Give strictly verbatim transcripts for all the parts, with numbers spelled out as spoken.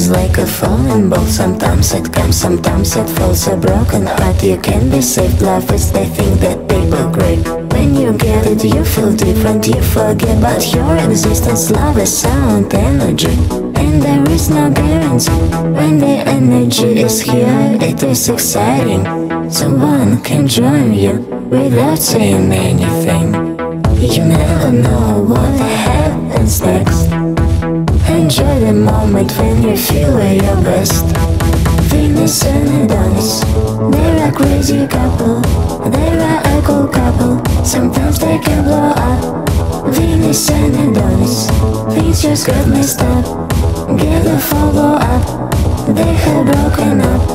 is like a falling ball. Sometimes it comes, sometimes it falls. A broken heart, you can be saved. Love is the thing that people crave. When you get it, you feel different. You forget about your existence. Love is sound energy, and there is no guarantee. When the energy is here, it is exciting. Someone can join you without saying anything. You never know what happens next. Enjoy the moment when you feel at your best. Venus and Adonis, they're a crazy couple. They're a, a cool couple, sometimes they can blow up. Venus and Adonis, things just got messed up. Get a follow up, they have broken up.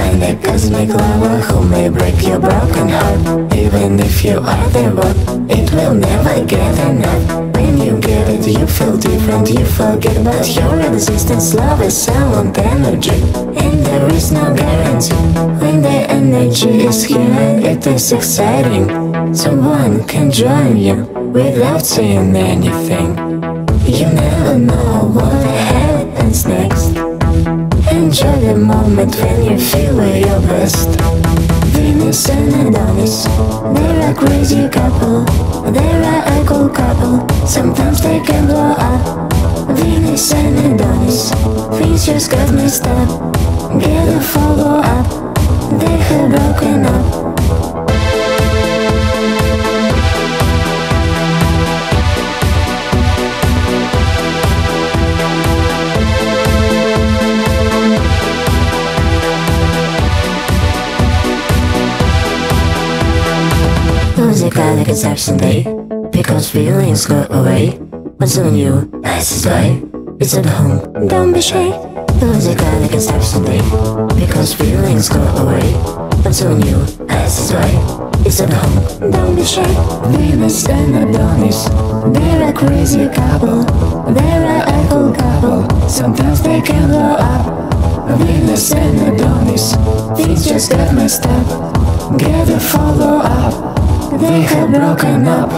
Find a cosmic lover who may break your broken heart. Even if you are the one, it will never get enough. When you get it, you feel different. You forget about your existence. Love is sound energy, and there is no guarantee. When the energy is here, it is exciting. Someone can join you without saying anything. You never know what happens next. Enjoy the moment when you feel at your best. Venus and Adonis, they're a crazy couple. They're a cool couple, sometimes they can blow up. Venus and Adonis, things just got messed up. Get a follow up, they have broken up. Musical exception day, because feelings go away. But soon you passes by, it's at home, don't be shy. Musical exception day, because feelings go away. But soon you passes by, it's at home, don't be shy. Venus and Adonis, they're a crazy couple. They're a cool couple, sometimes they can blow up. Venus and Adonis, things just got messed up. Get a follow up, they have broken up.